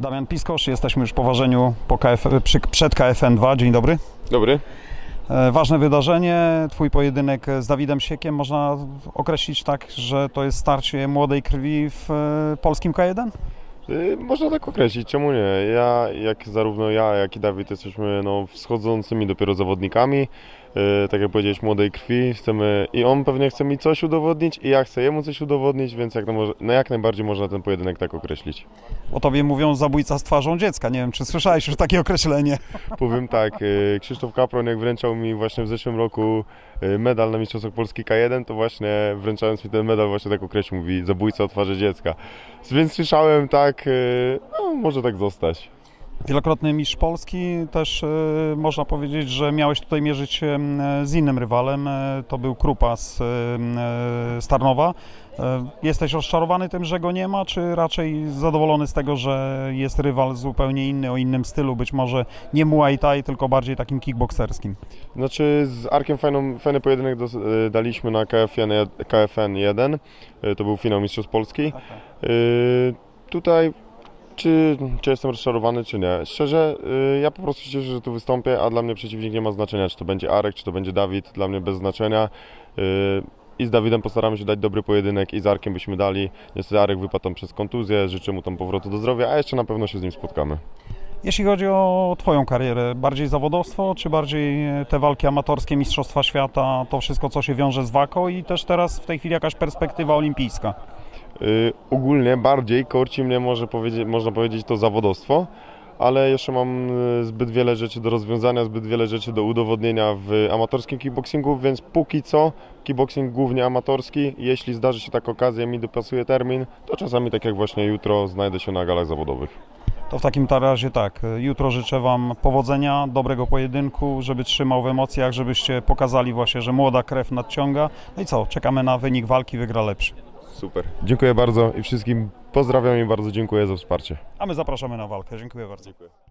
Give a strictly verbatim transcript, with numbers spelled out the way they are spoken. Damian Piskosz, jesteśmy już po ważeniu po K F, przy, przed K F N dwa. Dzień dobry. Dobry. E, ważne wydarzenie, twój pojedynek z Dawidem Siekiem. Można określić tak, że to jest starcie młodej krwi w e, polskim K jeden? E, można tak określić, czemu nie? Ja, jak zarówno ja, jak i Dawid jesteśmy no, wschodzącymi dopiero zawodnikami. E, tak jak powiedziałeś, młodej krwi. Chcemy, i on pewnie chce mi coś udowodnić i ja chcę jemu coś udowodnić, więc jak, no, jak najbardziej można ten pojedynek tak określić. O tobie mówią zabójca z twarzą dziecka. Nie wiem, czy słyszałeś już takie określenie? Powiem tak, e, Krzysztof Kaproń jak wręczał mi właśnie w zeszłym roku medal na Mistrzostwach Polski K jeden, to właśnie wręczając mi ten medal właśnie tak określił, mówi zabójca o twarzy dziecka. Więc słyszałem tak, e, no może tak zostać. Wielokrotny mistrz Polski, też y, można powiedzieć, że miałeś tutaj mierzyć się z innym rywalem, y, to był Krupa z, y, y, z Tarnowa. Y, jesteś rozczarowany tym, że go nie ma, czy raczej zadowolony z tego, że jest rywal zupełnie inny, o innym stylu, być może nie Muay Thai, tylko bardziej takim kickbokserskim? Znaczy z Arkiem fajną, fajny pojedynek do, y, daliśmy na K F N jeden, y, to był finał Mistrzostw Polski. Okay. Y, tutaj Czy, czy jestem rozczarowany, czy nie? Szczerze, yy, ja po prostu się cieszę, że tu wystąpię, a dla mnie przeciwnik nie ma znaczenia, czy to będzie Arek, czy to będzie Dawid, dla mnie bez znaczenia. Yy, I z Dawidem postaramy się dać dobry pojedynek i z Arkiem byśmy dali. Niestety Arek wypadł tam przez kontuzję, życzę mu tam powrotu do zdrowia, a jeszcze na pewno się z nim spotkamy. Jeśli chodzi o twoją karierę, bardziej zawodowstwo, czy bardziej te walki amatorskie, Mistrzostwa Świata, to wszystko, co się wiąże z WAKO i też teraz w tej chwili jakaś perspektywa olimpijska? Yy, ogólnie bardziej korci mnie, może powiedzieć, można powiedzieć, to zawodowstwo, ale jeszcze mam zbyt wiele rzeczy do rozwiązania, zbyt wiele rzeczy do udowodnienia w amatorskim kickboxingu, więc póki co kickboxing głównie amatorski. Jeśli zdarzy się taka okazja, mi dopasuje termin, to czasami tak jak właśnie jutro znajdę się na galach zawodowych. To w takim razie tak, jutro życzę wam powodzenia, dobrego pojedynku, żeby trzymał w emocjach, żebyście pokazali właśnie, że młoda krew nadciąga. No i co, czekamy na wynik walki, wygra lepszy. Super, dziękuję bardzo i wszystkim pozdrawiam i bardzo dziękuję za wsparcie. A my zapraszamy na walkę, dziękuję bardzo. Dziękuję.